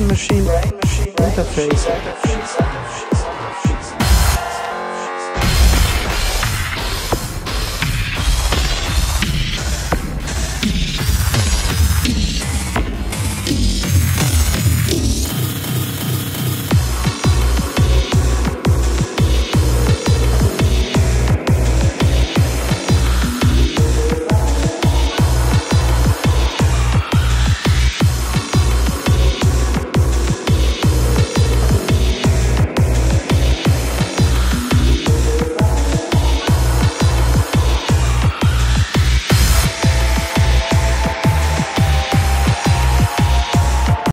brain machine interface.